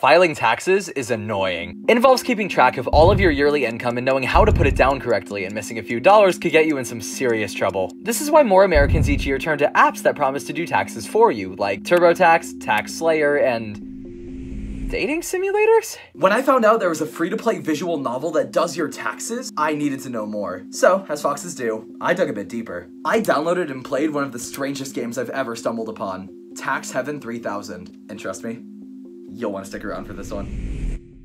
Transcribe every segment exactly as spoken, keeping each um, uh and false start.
Filing taxes is annoying. It involves keeping track of all of your yearly income and knowing how to put it down correctly, and missing a few dollars could get you in some serious trouble. This is why more Americans each year turn to apps that promise to do taxes for you, like TurboTax, TaxSlayer, and dating simulators? When I found out there was a free-to-play visual novel that does your taxes, I needed to know more. So, as foxes do, I dug a bit deeper. I downloaded and played one of the strangest games I've ever stumbled upon, Tax Heaven three thousand. And trust me, you'll want to stick around for this one.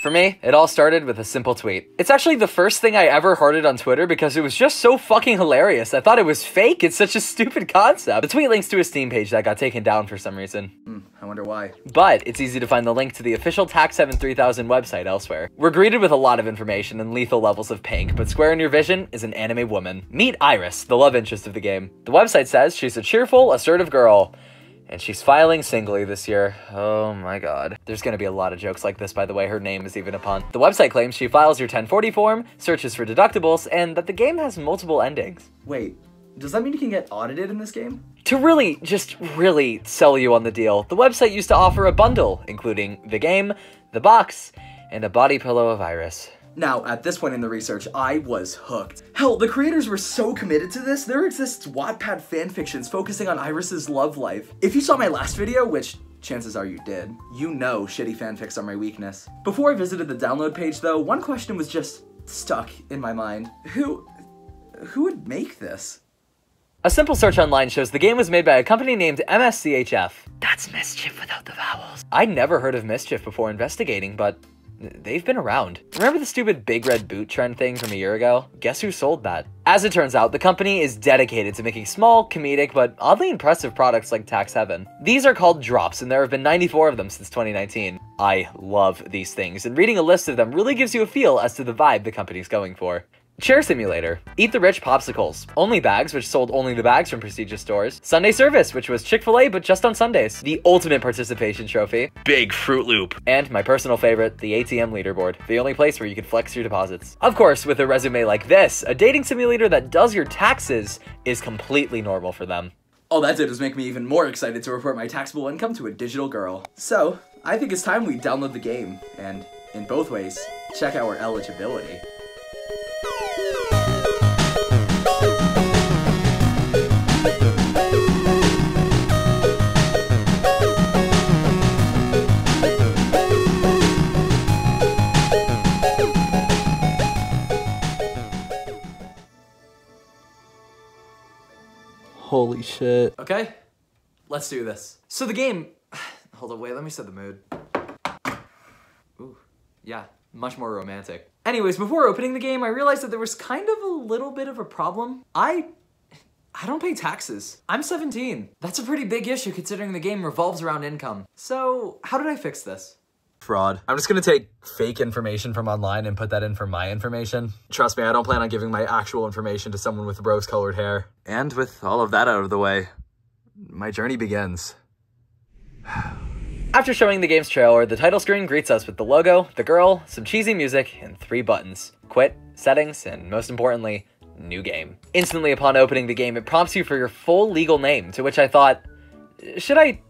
For me, it all started with a simple tweet. It's actually the first thing I ever hearted on Twitter because it was just so fucking hilarious. I thought it was fake. It's such a stupid concept. The tweet links to a Steam page that got taken down for some reason. Mm, I wonder why. But it's easy to find the link to the official Tax Heaven three thousand website elsewhere. We're greeted with a lot of information and lethal levels of pink, but square in your vision is an anime woman. Meet Iris, the love interest of the game. The website says she's a cheerful, assertive girl. And she's filing singly this year. Oh my god. There's gonna be a lot of jokes like this, by the way, her name is even a pun. The website claims she files your ten forty form, searches for deductibles, and that the game has multiple endings. Wait, does that mean you can get audited in this game? To really, just really sell you on the deal, the website used to offer a bundle, including the game, the box, and a body pillow of Iris. Now, at this point in the research, I was hooked. Hell, the creators were so committed to this, there exists Wattpad fanfictions focusing on Iris's love life. If you saw my last video, which chances are you did, you know shitty fanfics are my weakness. Before I visited the download page though, one question was just stuck in my mind. Who, who would make this? A simple search online shows the game was made by a company named M S C H F. That's mischief without the vowels. I'd never heard of mischief before investigating, but they've been around. Remember the stupid big red boot trend thing from a year ago? Guess who sold that? As it turns out, the company is dedicated to making small, comedic, but oddly impressive products like Tax Heaven. These are called drops, and there have been ninety-four of them since twenty nineteen. I love these things, and reading a list of them really gives you a feel as to the vibe the company's going for. Chair Simulator, Eat the Rich Popsicles, Only Bags, which sold only the bags from prestigious stores, Sunday Service, which was Chick-fil-A but just on Sundays, the ultimate participation trophy, Big Fruit Loop, and my personal favorite, the A T M leaderboard, the only place where you can flex your deposits. Of course, with a resume like this, a dating simulator that does your taxes is completely normal for them. All that did was make me even more excited to report my taxable income to a digital girl. So, I think it's time we download the game, and in both ways, check our eligibility. Holy shit. Okay, let's do this. So the game, hold on, wait, let me set the mood. Ooh, yeah, much more romantic. Anyways, before opening the game, I realized that there was kind of a little bit of a problem. I, I don't pay taxes. I'm seventeen. That's a pretty big issue considering the game revolves around income. So how did I fix this? Fraud. I'm just gonna take fake information from online and put that in for my information. Trust me, I don't plan on giving my actual information to someone with rose-colored hair. And with all of that out of the way, my journey begins. After showing the game's trailer, the title screen greets us with the logo, the girl, some cheesy music, and three buttons. Quit, settings, and most importantly, new game. Instantly upon opening the game, it prompts you for your full legal name, to which I thought, should I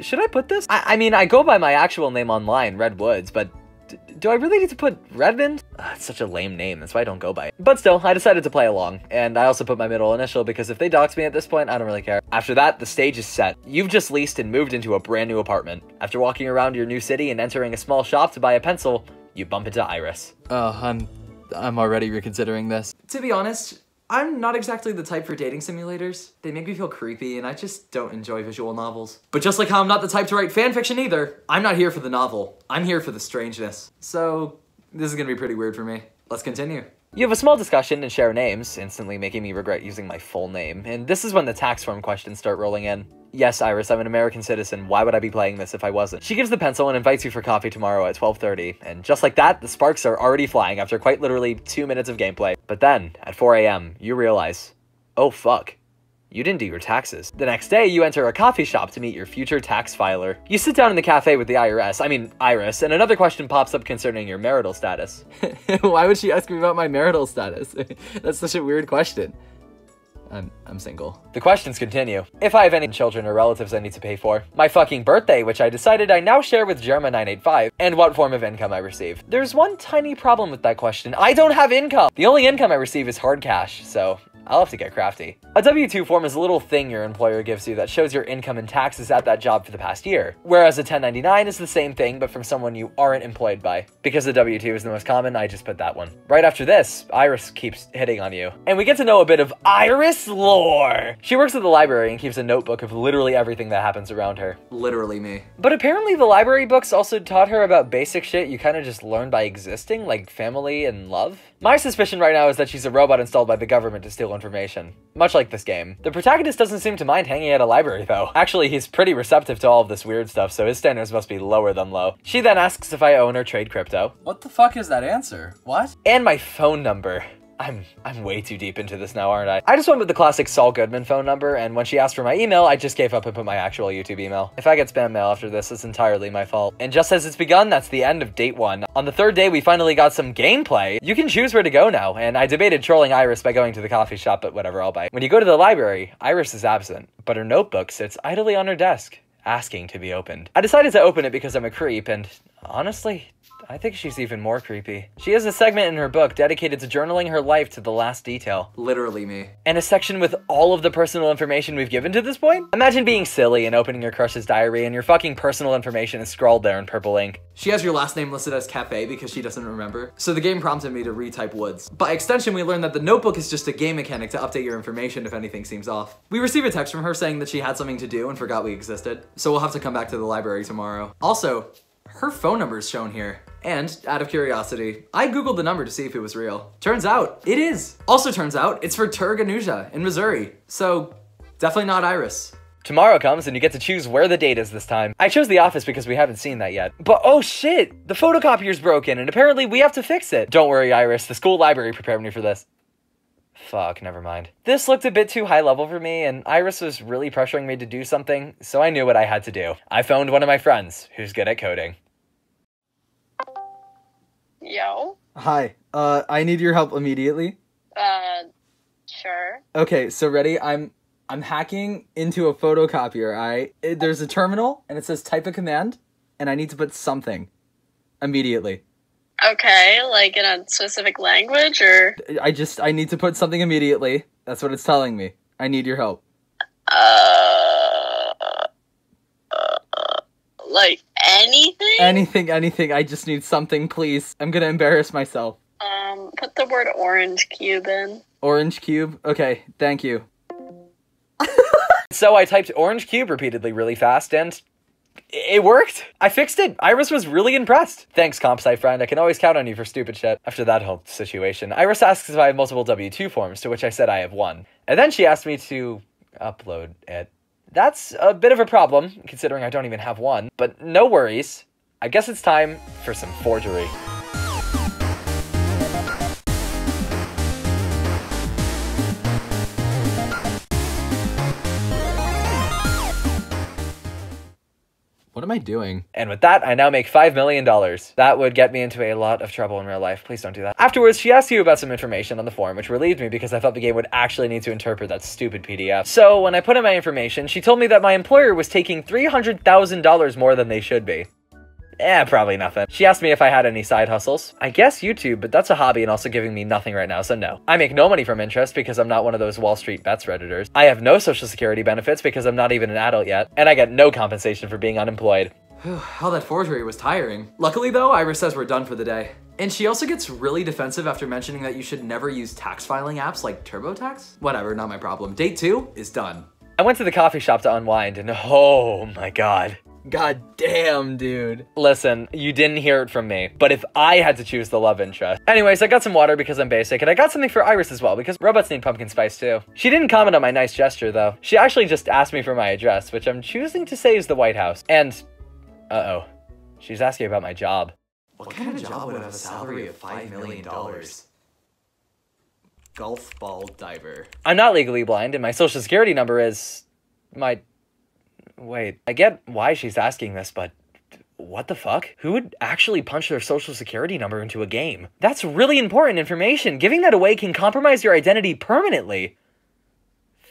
Should I put this? I, I mean, I go by my actual name online, Red Woods, but d do I really need to put Redmond? Ugh, it's such a lame name, that's why I don't go by it. But still, I decided to play along, and I also put my middle initial because if they dox me at this point, I don't really care. After that, the stage is set. You've just leased and moved into a brand new apartment. After walking around your new city and entering a small shop to buy a pencil, you bump into Iris. Oh, I'm, I'm already reconsidering this. To be honest, I'm not exactly the type for dating simulators. They make me feel creepy, and I just don't enjoy visual novels. But just like how I'm not the type to write fanfiction either, I'm not here for the novel. I'm here for the strangeness. So this is gonna be pretty weird for me. Let's continue. You have a small discussion and share names, instantly making me regret using my full name. And this is when the tax form questions start rolling in. Yes, Iris, I'm an American citizen. Why would I be playing this if I wasn't? She gives the pencil and invites you for coffee tomorrow at twelve thirty. And just like that, the sparks are already flying after quite literally two minutes of gameplay. But then, at four A M, you realize, oh fuck, you didn't do your taxes. The next day, you enter a coffee shop to meet your future tax filer. You sit down in the cafe with the I R S, I mean, Iris, and another question pops up concerning your marital status. Why would she ask me about my marital status? That's such a weird question. I'm, I'm single. The questions continue. If I have any children or relatives I need to pay for, my fucking birthday, which I decided I now share with Jerma nine eight five, and what form of income I receive. There's one tiny problem with that question. I don't have income! The only income I receive is hard cash, so I'll have to get crafty. A W two form is a little thing your employer gives you that shows your income and taxes at that job for the past year, whereas a ten ninety-nine is the same thing but from someone you aren't employed by. Because the W two is the most common, I just put that one. Right after this, Iris keeps hitting on you, and we get to know a bit of Iris lore! She works at the library and keeps a notebook of literally everything that happens around her. Literally me. But apparently the library books also taught her about basic shit you kind of just learn by existing, like family and love. My suspicion right now is that she's a robot installed by the government to steal information. Much like this game. The protagonist doesn't seem to mind hanging at a library though. Actually, he's pretty receptive to all of this weird stuff, so his standards must be lower than low. She then asks if I own or trade crypto. What the fuck is that answer? What? And my phone number. I'm I'm way too deep into this now, aren't I? I just went with the classic Saul Goodman phone number, and when she asked for my email, I just gave up and put my actual YouTube email. If I get spam mail after this, it's entirely my fault. And just as it's begun, that's the end of date one. On the third day, we finally got some gameplay. You can choose where to go now, and I debated trolling Iris by going to the coffee shop, but whatever, I'll bite. When you go to the library, Iris is absent, but her notebook sits idly on her desk, asking to be opened. I decided to open it because I'm a creep, and honestly, I think she's even more creepy. She has a segment in her book dedicated to journaling her life to the last detail. Literally me. And a section with all of the personal information we've given to this point? Imagine being silly and opening your crush's diary and your fucking personal information is scrawled there in purple ink. She has your last name listed as Cafe because she doesn't remember, so the game prompted me to retype Woods. By extension, we learned that the notebook is just a game mechanic to update your information if anything seems off. We receive a text from her saying that she had something to do and forgot we existed, so we'll have to come back to the library tomorrow. Also, her phone number is shown here. And, out of curiosity, I googled the number to see if it was real. Turns out, it is! Also turns out, it's for Turganusha in Missouri. So, definitely not Iris. Tomorrow comes and you get to choose where the date is this time. I chose the office because we haven't seen that yet. But oh shit! The photocopier's broken and apparently we have to fix it! Don't worry, Iris, the school library prepared me for this. Fuck, never mind. This looked a bit too high level for me, and Iris was really pressuring me to do something, so I knew what I had to do. I phoned one of my friends, who's good at coding. Yo? Hi. Uh, I need your help immediately. Uh, sure. Okay, so ready? I'm I'm hacking into a photocopier, alright? There's a terminal, and it says type a command, and I need to put something. Immediately. Okay, like in a specific language, or? I just, I need to put something immediately. That's what it's telling me. I need your help. Uh, uh, uh like anything? Anything, anything. I just need something, please. I'm gonna embarrass myself. Um, put the word orange cube in. Orange cube? Okay, thank you. So I typed orange cube repeatedly really fast and it worked! I fixed it! Iris was really impressed! Thanks, comp sci friend, I can always count on you for stupid shit. After that whole situation, Iris asks if I have multiple W two forms, to which I said I have one. And then she asked me to upload it. That's a bit of a problem, considering I don't even have one. But no worries, I guess it's time for some forgery. What am I doing? And with that, I now make five million dollars. That would get me into a lot of trouble in real life. Please don't do that. Afterwards, she asked you about some information on the form, which relieved me because I thought the game would actually need to interpret that stupid P D F. So when I put in my information, she told me that my employer was taking three hundred thousand dollars more than they should be. Eh, probably nothing. She asked me if I had any side hustles. I guess YouTube, but that's a hobby and also giving me nothing right now, so no. I make no money from interest because I'm not one of those Wall Street Bets Redditors. I have no social security benefits because I'm not even an adult yet, and I get no compensation for being unemployed. All that forgery was tiring. Luckily though, Iris says we're done for the day. And she also gets really defensive after mentioning that you should never use tax filing apps like TurboTax. Whatever, not my problem. Date two is done. I went to the coffee shop to unwind and oh my god. God damn, dude. Listen, you didn't hear it from me, but if I had to choose the love interest. Anyways, I got some water because I'm basic, and I got something for Iris as well because robots need pumpkin spice too. She didn't comment on my nice gesture though. She actually just asked me for my address, which I'm choosing to say is the White House. And, uh-oh, she's asking about my job. What kind of job would have a salary of five million dollars? Golf ball diver. I'm not legally blind, and my social security number is my... Wait, I get why she's asking this, but what the fuck? Who would actually punch their social security number into a game? That's really important information. Giving that away can compromise your identity permanently.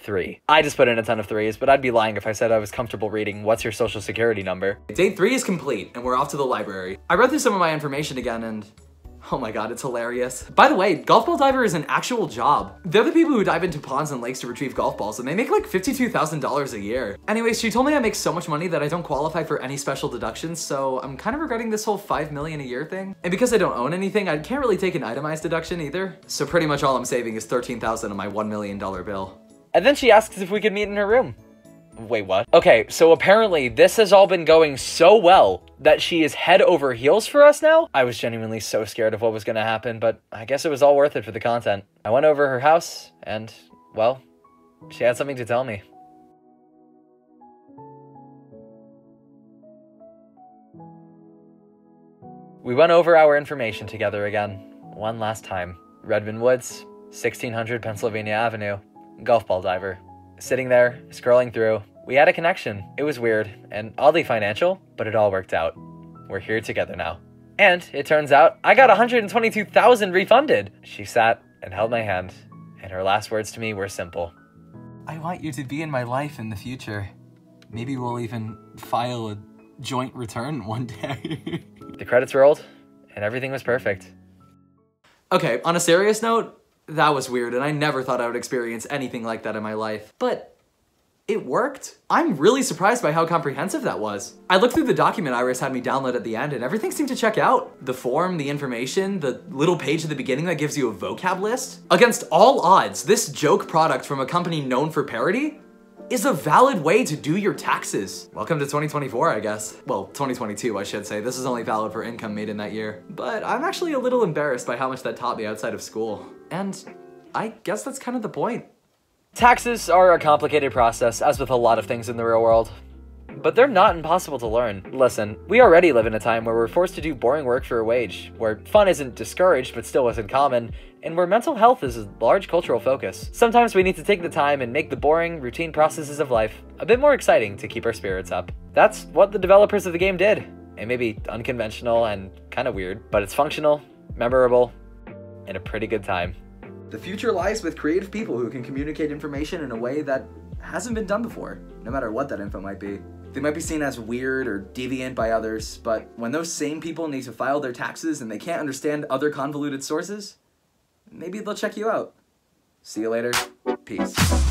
three. I just put in a ton of threes, but I'd be lying if I said I was comfortable reading what's your social security number. Day three is complete and we're off to the library. I read through some of my information again and oh my God, it's hilarious. By the way, golf ball diver is an actual job. They're the people who dive into ponds and lakes to retrieve golf balls, and they make like fifty-two thousand dollars a year. Anyways, she told me I make so much money that I don't qualify for any special deductions, so I'm kind of regretting this whole five million dollars a year thing. And because I don't own anything, I can't really take an itemized deduction either. So pretty much all I'm saving is thirteen thousand dollars on my one million dollar bill. And then she asks if we could meet in her room. Wait, what? Okay, so apparently this has all been going so well that she is head over heels for us now? I was genuinely so scared of what was gonna happen, but I guess it was all worth it for the content. I went over her house and, well, she had something to tell me. We went over our information together again, one last time. Redmond Woods, sixteen hundred Pennsylvania Avenue, golf ball diver. Sitting there, scrolling through, we had a connection. It was weird and oddly financial, but it all worked out. We're here together now. And it turns out I got one hundred twenty-two thousand dollars refunded. She sat and held my hand, and her last words to me were simple. I want you to be in my life in the future. Maybe we'll even file a joint return one day. The credits rolled and everything was perfect. Okay, on a serious note, that was weird, and I never thought I would experience anything like that in my life. But it worked. I'm really surprised by how comprehensive that was. I looked through the document Iris had me download at the end, and everything seemed to check out. The form, the information, the little page at the beginning that gives you a vocab list. Against all odds, this joke product from a company known for parody is a valid way to do your taxes. Welcome to twenty twenty-four, I guess. Well, twenty twenty-two, I should say. This is only valid for income made in that year. But I'm actually a little embarrassed by how much that taught me outside of school. And I guess that's kind of the point. Taxes are a complicated process, as with a lot of things in the real world, but they're not impossible to learn. Listen, we already live in a time where we're forced to do boring work for a wage, where fun isn't discouraged but still isn't common, and where mental health is a large cultural focus. Sometimes we need to take the time and make the boring, routine processes of life a bit more exciting to keep our spirits up. That's what the developers of the game did. It may be unconventional and kind of weird, but it's functional, memorable, and a pretty good time. The future lies with creative people who can communicate information in a way that hasn't been done before, no matter what that info might be. They might be seen as weird or deviant by others, but when those same people need to file their taxes and they can't understand other convoluted sources, maybe they'll check you out. See you later. Peace.